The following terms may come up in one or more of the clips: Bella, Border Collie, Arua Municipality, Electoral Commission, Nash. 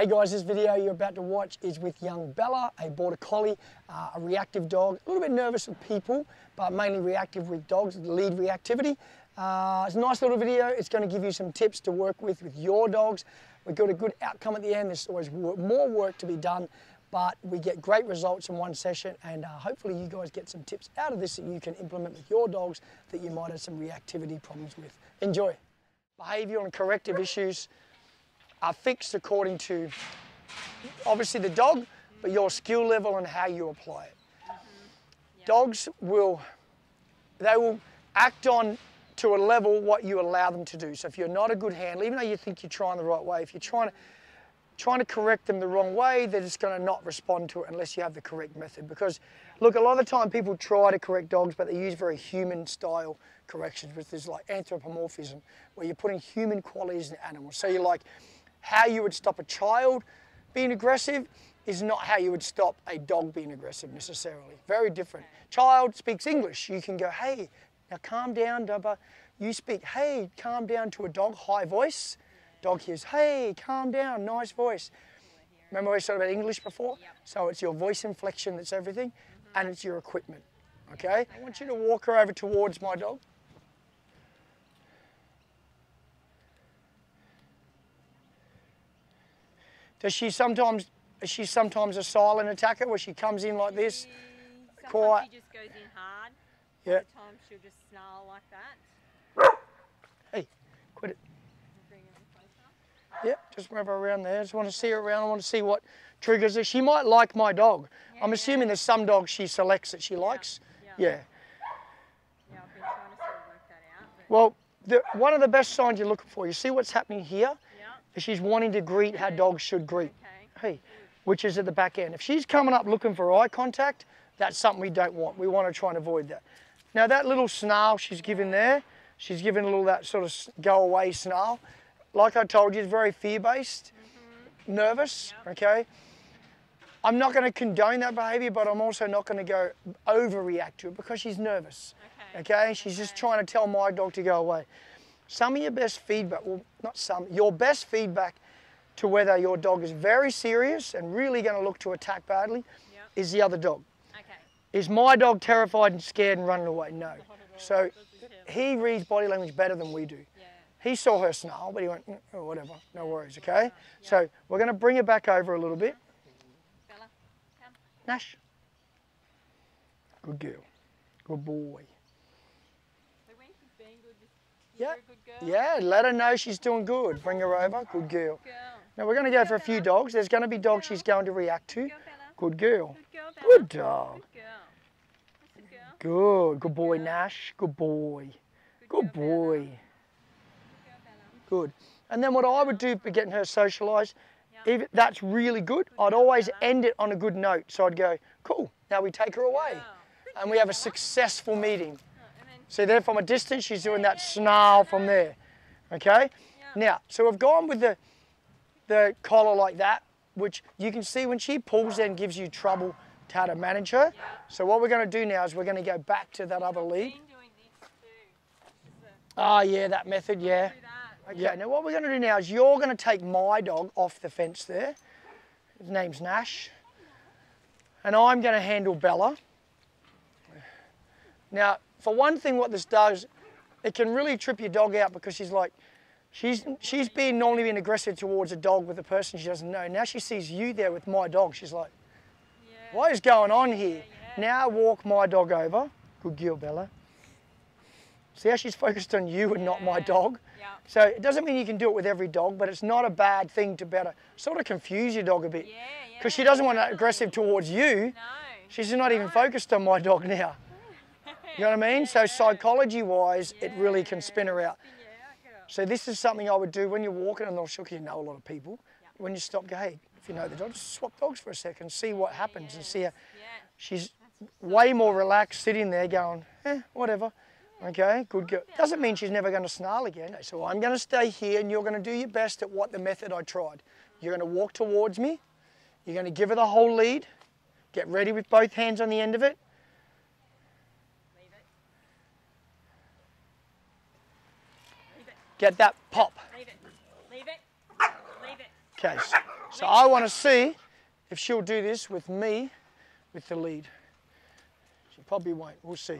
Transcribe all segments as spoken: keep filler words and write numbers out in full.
Hey guys, this video you're about to watch is with young Bella, a Border Collie, uh, a reactive dog, a little bit nervous with people, but mainly reactive with dogs, lead reactivity. Uh, it's a nice little video. It's going to give you some tips to work with with your dogs. We got a good outcome at the end. There's always more work to be done, but we get great results in one session, and uh, hopefully you guys get some tips out of this that you can implement with your dogs that you might have some reactivity problems with. Enjoy. Behavioural and corrective issues are fixed according to, obviously, the dog, but your skill level and how you apply it. Mm-hmm. Yep. Dogs will, they will act on to a level what you allow them to do. So if you're not a good handler, even though you think you're trying the right way, if you're trying to, trying to correct them the wrong way, they're just going to not respond to it unless you have the correct method. Because, look, a lot of the time people try to correct dogs, but they use very human-style corrections, which is like anthropomorphism, where you're putting human qualities in animals. So you're like, how you would stop a child being aggressive is not how you would stop a dog being aggressive necessarily. Very different. Child speaks English. You can go, hey, now calm down, Dubba. You speak, hey, calm down to a dog, high voice. Dog hears, hey, calm down, nice voice. Remember we talked about English before? Yep. So it's your voice inflection that's everything, mm-hmm. and it's your equipment, okay? I want you to walk her over towards my dog. Does she sometimes, is she sometimes a silent attacker where she comes in like this? She, quiet. She just goes in hard. Yeah. Other times she'll just snarl like that. Hey, quit it. Bring her closer. Yep, just wrap her around there. I just want to see her around. I want to see what triggers her. She might like my dog. Yeah, I'm assuming yeah. there's some dogs she selects that she yeah. likes. Yeah. Yeah. yeah, I've been trying to sort of work that out. But... Well, the, one of the best signs you're looking for, you see what's happening here? She's wanting to greet how dogs should greet, okay. Hey, which is at the back end. If she's coming up looking for eye contact, that's something we don't want. We want to try and avoid that. Now that little snarl she's giving there, she's giving a little that sort of go away snarl. Like I told you, it's very fear-based, mm-hmm. nervous, yep. okay? I'm not going to condone that behaviour, but I'm also not going to go overreact to it because she's nervous, okay? okay? She's okay. just trying to tell my dog to go away. Some of your best feedback, well, not some, your best feedback to whether your dog is very serious and really going to look to attack badly yep. is the other dog. Okay. Is my dog terrified and scared and running away? No. So he reads body language better than we do. Yeah. He saw her snarl, but he went, oh, whatever, no worries, okay? Yep. So we're going to bring her back over a little bit. Bella, come. Nash. Good girl. Good boy. Yeah. yeah, let her know she's doing good. Bring her over. Good girl. Good girl. Now we're going to go for a few dogs. There's going to be dogs she's going to react to. Good girl. Good dog. Good. Good boy, Nash. Good boy. Good boy. Good. And then what I would do for getting her socialised, if that's really good, I'd always end it on a good note. So I'd go, cool, now we take her away. And we have a successful meeting. So then from a distance, she's doing that snarl from there, okay? Yeah. Now, so we've gone with the, the collar like that, which you can see when she pulls then gives you trouble to how to manage her. Yeah. So what we're gonna do now is we're gonna go back to that other lead. Ah, yeah, that method, yeah. That. Okay, yeah. Now what we're gonna do now is you're gonna take my dog off the fence there. His name's Nash. And I'm gonna handle Bella. Now, for one thing, what this does, it can really trip your dog out because she's like, she's she's being normally being aggressive towards a dog with a person she doesn't know. Now she sees you there with my dog. She's like, yeah. what is going on here? Yeah, yeah. Now walk my dog over. Good girl, Bella. See how she's focused on you and yeah. not my dog? Yeah. So it doesn't mean you can do it with every dog, but it's not a bad thing to better sort of confuse your dog a bit. Because yeah, yeah. she doesn't want to be aggressive towards you. No. She's not no. even focused on my dog now. You know what I mean? So psychology-wise, yeah. it really can spin her out. Yeah, so this is something I would do when you're walking, and I'm sure you know a lot of people. Yep. When you stop, go, hey, if you know the dog, just swap dogs for a second, see what happens, yes. and see her. Yeah. She's way more relaxed sitting there going, eh, whatever. Yeah. Okay, good girl. Doesn't mean she's never going to snarl again. So I'm going to stay here, and you're going to do your best at what the method I tried. You're going to walk towards me. You're going to give her the whole lead. Get ready with both hands on the end of it. Get that pop. Leave it. Leave it. Leave it. Okay. So I want to see if she'll do this with me with the lead. She probably won't. We'll see.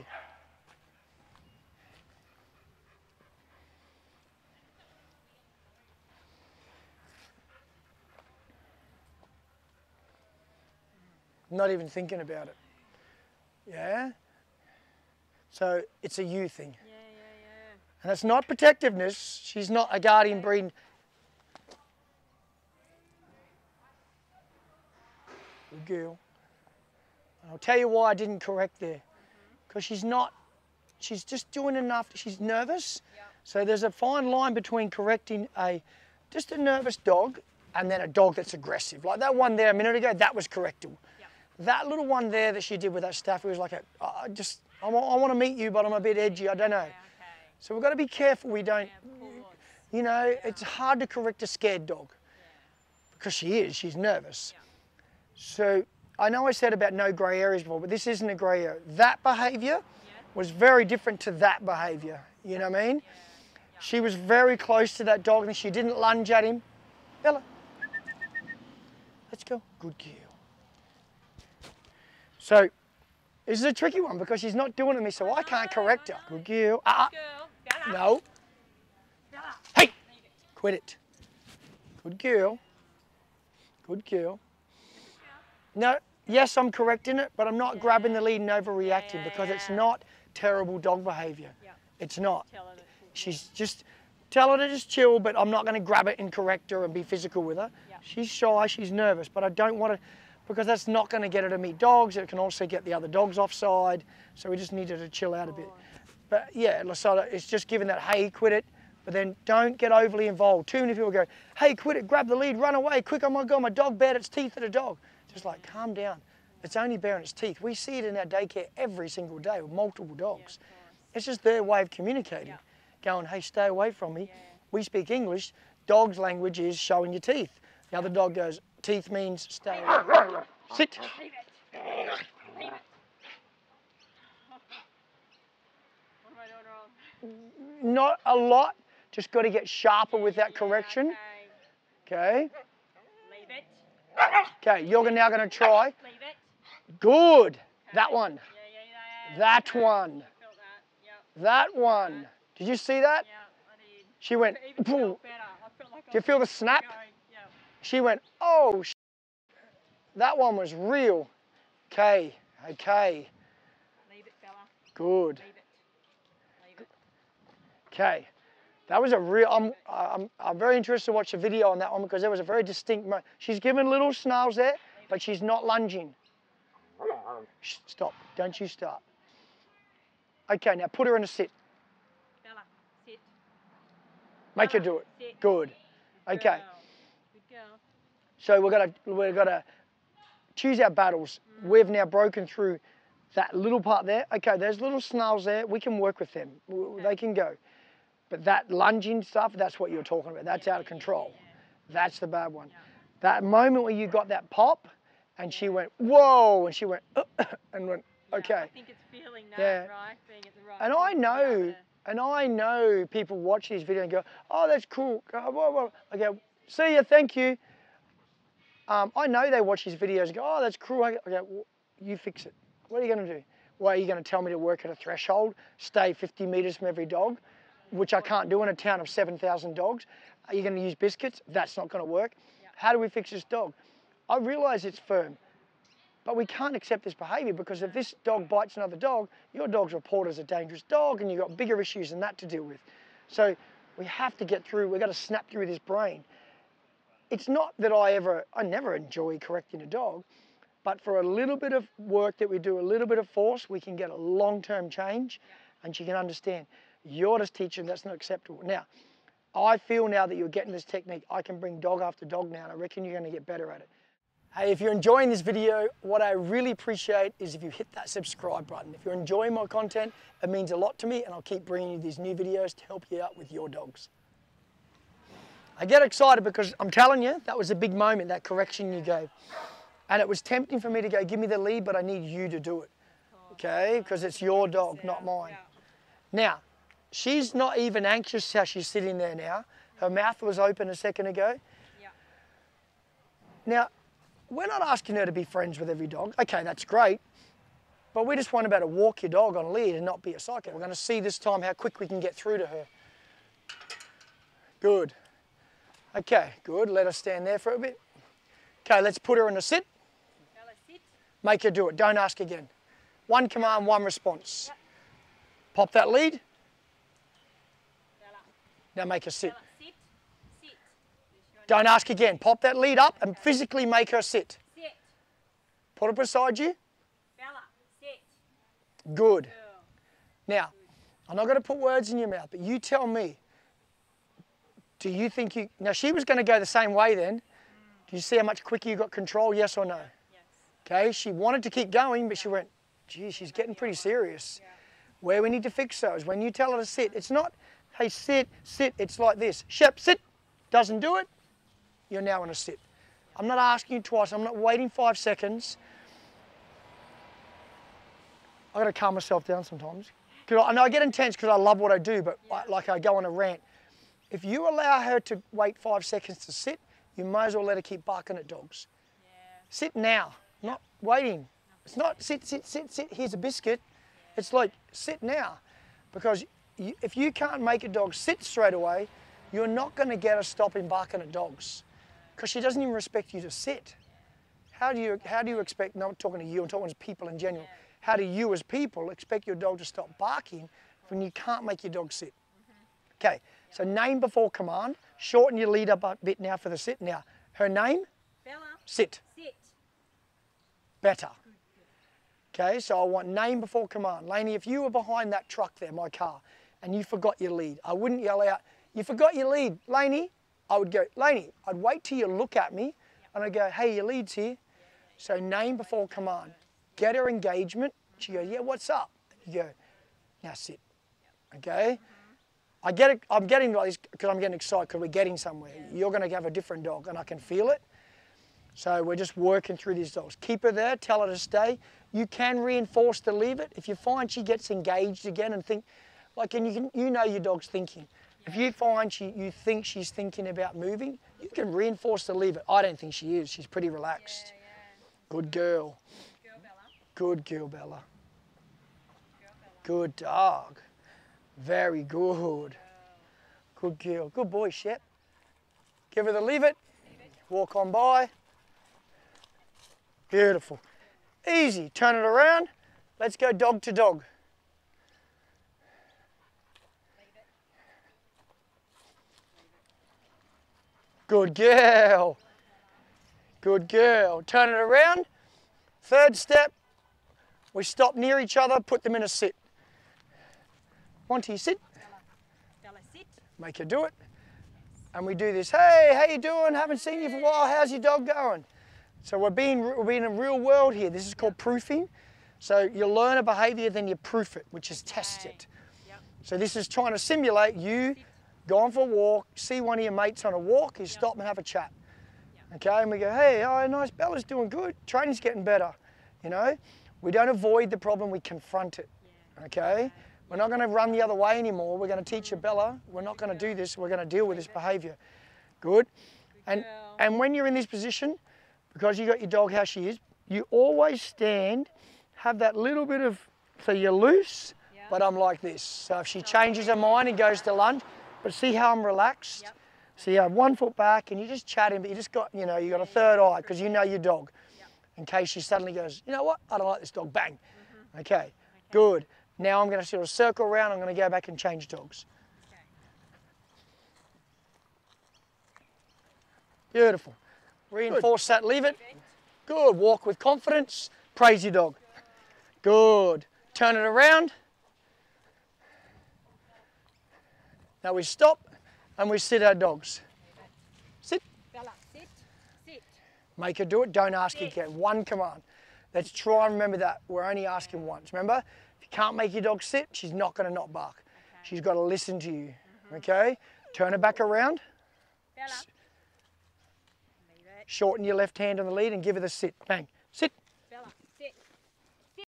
Not even thinking about it. Yeah? So it's a you thing. Yeah, yeah, yeah. And it's not protectiveness. She's not a guardian breed. Good girl. And I'll tell you why I didn't correct there. Because mm-hmm. she's not, she's just doing enough. She's nervous. Yeah. So there's a fine line between correcting a, just a nervous dog and then a dog that's aggressive. Like that one there a minute ago, that was correctable. That little one there that she did with that staff, it was like, a, I just, I want, I want to meet you, but I'm a bit edgy, I don't know. Yeah, okay. So we've got to be careful we don't, yeah, you know, yeah. It's hard to correct a scared dog. Yeah. Because she is, she's nervous. Yeah. So I know I said about no grey areas before, but this isn't a grey area. That behaviour yeah. was very different to that behaviour, you know what I mean? Yeah. Yeah. She was very close to that dog and she didn't lunge at him. Bella, let's go. Good girl. So, this is a tricky one because she's not doing it to me, so no, I can't correct her. Good girl. Uh, girl. No. Bella. Hey! Quit it. Good girl. Good girl. No, yes, I'm correcting it, but I'm not yeah. grabbing the lead and overreacting yeah, yeah, because yeah. it's not terrible dog behaviour. Yeah. It's not. Tell her she's just, tell her to just chill, but I'm not going to grab it and correct her and be physical with her. Yeah. She's shy, she's nervous, but I don't want to... because that's not going to get her to meet dogs. It can also get the other dogs offside. So we just need her to chill out a bit. But yeah, Lasada, it's just giving that, hey, quit it. But then don't get overly involved. Too many people go, hey, quit it, grab the lead, run away, quick, oh my God, my dog bared its teeth at a dog. Just like, calm down. It's only baring its teeth. We see it in our daycare every single day with multiple dogs. Yeah, it's just their way of communicating. Yeah. Going, hey, stay away from me. Yeah. We speak English. Dog's language is showing your teeth. The other dog goes, teeth means stay away. Sit. Leave it. Leave it. What am I doing wrong? Not a lot. Just got to get sharper with that correction. Okay. Leave it. Okay, you're now going to try. Leave it. Good. That one. That one. That one. Did you see that? Yeah, I did. She went, boom. Do you feel the snap? She went, oh, sh that one was real. Okay, okay. Leave it, fella. Good. Leave it. Leave it. Okay, that was a real, I'm, I'm, I'm very interested to watch a video on that one because there was a very distinct moment. She's giving little snarls there, Leave but she's not lunging. Shh, stop, don't you start. Okay, now put her in a sit. Bella, sit. Make Bella, her do it. Sit. Good, okay. Girl. So we're gonna we're gonna choose our battles. Mm. We've now broken through that little part there. Okay, there's little snarls there. We can work with them. Okay. They can go. But that lunging stuff, that's what you're talking about. That's yeah, out of control. Yeah, yeah. That's the bad one. Yeah. That moment where you got that pop, and yeah. she went whoa, and she went uh, and went okay. Yeah, I think it's feeling that yeah. right, being at the right. And I know, and I know people watch these videos and go, oh, that's cool. I go, see ya, thank you. Um, I know they watch these videos and go, oh, that's cruel. I go, well, you fix it. What are you going to do? Well, are you going to tell me to work at a threshold, stay fifty metres from every dog, which I can't do in a town of seven thousand dogs? Are you going to use biscuits? That's not going to work. Yep. How do we fix this dog? I realise it's firm, but we can't accept this behaviour because if this dog bites another dog, your dog's reported as a dangerous dog and you've got bigger issues than that to deal with. So we have to get through, we've got to snap through this brain. It's not that I ever, I never enjoy correcting a dog, but for a little bit of work that we do, a little bit of force, we can get a long-term change and she can understand. You're just teaching, that's not acceptable. Now, I feel now that you're getting this technique, I can bring dog after dog now and I reckon you're gonna get better at it. Hey, if you're enjoying this video, what I really appreciate is if you hit that subscribe button. If you're enjoying my content, it means a lot to me and I'll keep bringing you these new videos to help you out with your dogs. I get excited because I'm telling you, that was a big moment, that correction you gave. And it was tempting for me to go, give me the lead, but I need you to do it. Okay, because it's your dog, not mine. Now, she's not even anxious how she's sitting there now. Her mouth was open a second ago. Now, we're not asking her to be friends with every dog. Okay, that's great. But we just want about to walk your dog on lead and not be a psycho. We're going to see this time how quick we can get through to her. Good. Okay, good. Let her stand there for a bit. Okay, let's put her in a sit. Make her do it. Don't ask again. One command, one response. Pop that lead. Now make her sit. Don't ask again. Pop that lead up and physically make her sit. Put her beside you. Good. Now, I'm not going to put words in your mouth, but you tell me, do you think you... Now, she was going to go the same way then. Do you see how much quicker you got control, yes or no? Yes. Okay, she wanted to keep going, but she went, gee, she's getting pretty serious. Where we need to fix her is when you tell her to sit, it's not, hey, sit, sit, it's like this. Shep, sit, doesn't do it, you're now in a sit. I'm not asking you twice, I'm not waiting five seconds. I've got to calm myself down sometimes. Cause I know I get intense because I love what I do, but yeah. I, like I go on a rant. If you allow her to wait five seconds to sit, you might as well let her keep barking at dogs. Yeah. Sit now, yeah. Not waiting. It's not sit, sit, sit, sit, here's a biscuit. Yeah. It's like sit now. Because you, if you can't make a dog sit straight away, you're not going to get her stopping barking at dogs. Because she doesn't even respect you to sit. How do you, how do you expect, no, I'm talking to you, I'm talking to people in general. Yeah. How do you as people expect your dog to stop barking when you can't make your dog sit? Mm-hmm. Okay, so name before command. Shorten your lead up a bit now for the sit. Now, her name? Bella. Sit. Sit. Better. Okay, so I want name before command. Laney, if you were behind that truck there, my car, and you forgot your lead, I wouldn't yell out, you forgot your lead, Laney. I would go, Laney, I'd wait till you look at me, and I'd go, hey, your lead's here. So name before command. Get her engagement. She goes, yeah, what's up? You go, now sit. Okay? Mm-hmm. I get it, I'm getting like this because I'm getting excited because we're getting somewhere. Yeah. You're going to have a different dog and I can feel it. So we're just working through these dogs. Keep her there. Tell her to stay. You can reinforce to leave it. If you find she gets engaged again and think, like, and you, can, you know your dog's thinking. Yeah. If you find she, you think she's thinking about moving, you can reinforce to leave it. I don't think she is. She's pretty relaxed. Yeah, yeah. Good girl. Good girl, Bella. Good dog. Very good. Good girl. Good boy, Shep. Give her the leave it. Walk on by. Beautiful. Easy. Turn it around. Let's go dog to dog. Good girl. Good girl. Turn it around. Third step. We stop near each other, put them in a sit. Monty, sit. Bella, sit. Make her do it. And we do this, hey, how you doing? Haven't seen you for a while, how's your dog going? So we're being, we're being in a real world here. This is called proofing. So you learn a behavior, then you proof it, which is test it. So this is trying to simulate you going for a walk, see one of your mates on a walk, you stop and have a chat. Okay, and we go, hey, oh, nice, Bella's doing good. Training's getting better, you know? We don't avoid the problem, we confront it, yeah. Okay? Yeah. We're not gonna run the other way anymore. We're gonna teach you, Bella, we're not gonna do this, we're gonna deal with this behavior. Good? And, and when you're in this position, because you got your dog how she is, you always stand, have that little bit of, so you're loose, yeah. But I'm like this. So if she changes her mind and goes to lunge, but see how I'm relaxed? Yep. So you have one foot back and you're just chatting, but you just got, you know, you got a third eye because you know your dog. In case she suddenly goes, you know what, I don't like this dog, bang. Mm-hmm. Okay. Okay, good. Now I'm going to sort of circle around, I'm going to go back and change dogs. Okay. Beautiful. Reinforce good. That, leave it. Good, walk with confidence, praise your dog. Good. Turn it around. Now we stop and we sit our dogs. Sit. Make her do it, don't ask sit. Again. One command. Let's try and remember that. We're only asking once. Remember, if you can't make your dog sit, she's not going to not bark. Okay. She's got to listen to you. Mm-hmm. Okay? Turn her back around. Bella. Shorten your left hand on the lead and give her the sit. Bang. Sit. Bella. Sit. Sit.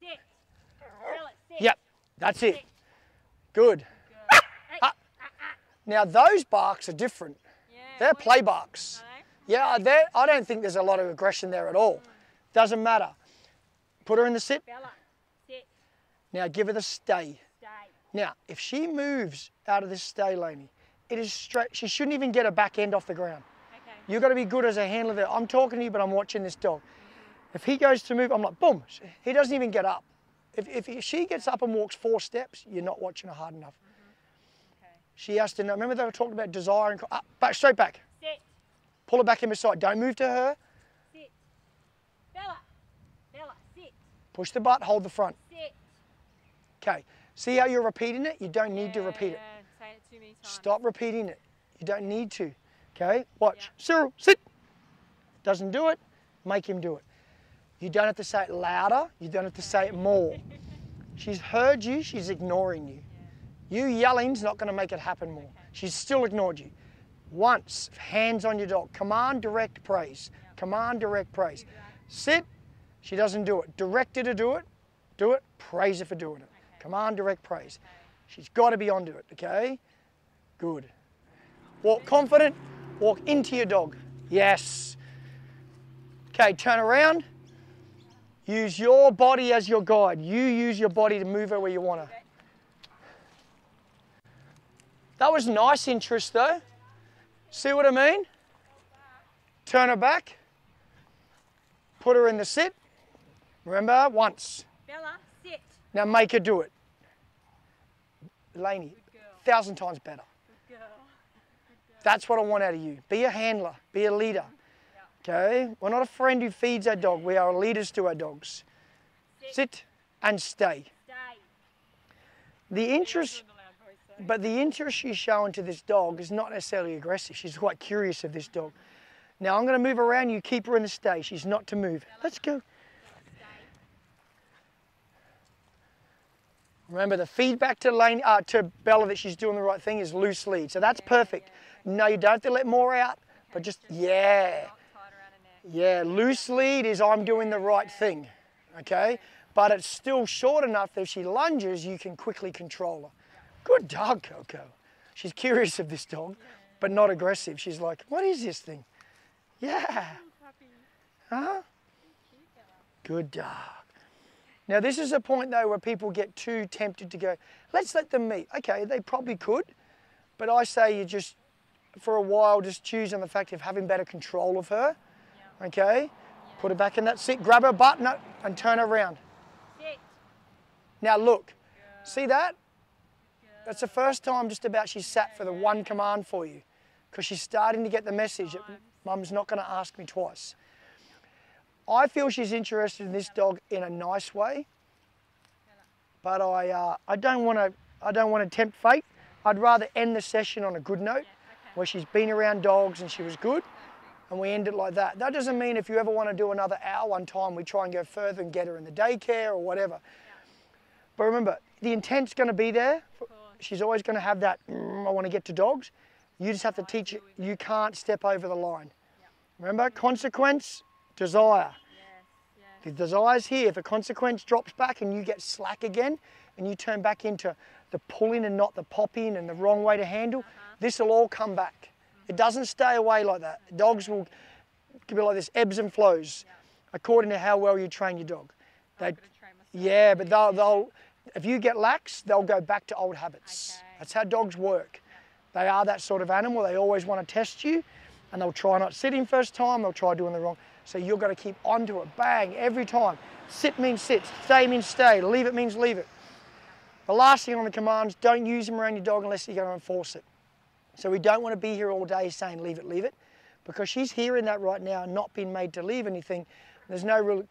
Sit. Bella, sit. Yep, that's it. Good. Good. Ah. Now those barks are different. Yeah, they're play barks. They? Yeah, they're, I don't think there's a lot of aggression there at all. Mm. Doesn't matter. Put her in the sit. Bella, sit. Now give her the stay. Stay. Now if she moves out of this stay, Lainey, it is straight. She shouldn't even get her back end off the ground. Okay. You've got to be good as a handler there. I'm talking to you, but I'm watching this dog. Mm-hmm. If he goes to move, I'm like, boom. He doesn't even get up. If, if, if she gets up and walks four steps, you're not watching her hard enough. Mm-hmm. Okay. She has to know. Remember they were talking about desire and up, back, straight back. Sit. Pull her back in beside. Don't move to her. Sit. Bella. Bella, sit. Push the butt. Hold the front. Sit. Okay. See how you're repeating it? You don't need yeah, to repeat it. Say it too many times. Stop repeating it. You don't need to. Okay. Watch. Yeah. Cyril, sit. Doesn't do it. Make him do it. You don't have to say it louder, you don't have to say it more. She's heard you, she's ignoring you. Yeah. You yelling's not going to make it happen more. Okay. She's still ignored you. Once, hands on your dog. Command, direct, praise. Yep. Command, direct, praise. Exactly. Sit, she doesn't do it. Direct her to do it, do it, praise her for doing it. Okay. Command, direct, praise. Okay. She's got to be onto it, okay? Good. Walk confident, walk into your dog. Yes. Okay, turn around. Use your body as your guide. You use your body to move her where you want her. That was nice interest though. See what I mean? Turn her back. Put her in the sit. Remember, once. Bella, sit. Now make her do it. Lainey, a thousand times better. Good girl. Good girl. That's what I want out of you. Be a handler, be a leader. Okay, we're not a friend who feeds our dog, we are leaders to our dogs. Sit, Sit and stay. stay. The interest, but the interest she's showing to this dog is not necessarily aggressive, she's quite curious of this dog. Now I'm going to move around, you keep her in the stay, she's not to move. Let's go. Remember the feedback to, Lane, uh, to Bella that she's doing the right thing is loose lead, so that's perfect. No, you don't have to let more out, but just, yeah. Yeah, loose lead is I'm doing the right thing, okay? But it's still short enough that if she lunges, you can quickly control her. Good dog, Coco. She's curious of this dog, but not aggressive. She's like, what is this thing? Yeah. Huh? Good dog. Now, this is a point, though, where people get too tempted to go, let's let them meet. Okay, they probably could, but I say you just, for a while, just choose on the fact of having better control of her. Okay, yeah. Put her back in that sit, grab her butt and turn her around. Sit. Now look, good. See that? Good. That's the first time just about she sat yeah, for the yeah. one command for you because she's starting to get the message that mum's not going to ask me twice. I feel she's interested in this dog in a nice way, but I, uh, I don't want to I don't want to tempt fate. I'd rather end the session on a good note yeah, okay. where she's been around dogs and she was good. And we end it like that. That doesn't mean if you ever want to do another hour one time, we try and go further and get her in the daycare or whatever. Yeah. But remember, the intent's going to be there. She's always going to have that, mm, I want to get to dogs. You just have to teach it. You can't step over the line. Yeah. Remember, consequence, desire. Yes. Yes. The desire's here. If the consequence drops back and you get slack again, and you turn back into the pulling and not the popping and the wrong way to handle, uh-huh. this will all come back. It doesn't stay away like that. Dogs will be like this, ebbs and flows, yeah. according to how well you train your dog. They, train yeah, but they'll, they'll, if you get lax, they'll go back to old habits. Okay. That's how dogs work. Yeah. They are that sort of animal. They always want to test you, and they'll try not sitting first time. They'll try doing the wrong. So you've got to keep onto it, bang, every time. Sit means sit, stay means stay, leave it means leave it. The last thing on the commands, don't use them around your dog unless you're going to enforce it. So we don't want to be here all day saying, leave it, leave it, because she's hearing that right now and not being made to leave anything. There's no real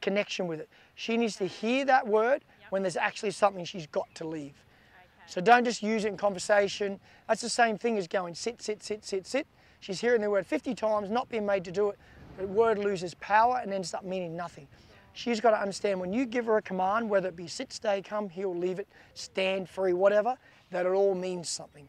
connection with it. She needs to hear that word yep. when there's actually something she's got to leave. Okay. So don't just use it in conversation. That's the same thing as going sit, sit, sit, sit, sit. She's hearing the word fifty times, not being made to do it. The word loses power and ends up meaning nothing. She's got to understand when you give her a command, whether it be sit, stay, come, heel, leave it, stand, free, whatever, that it all means something.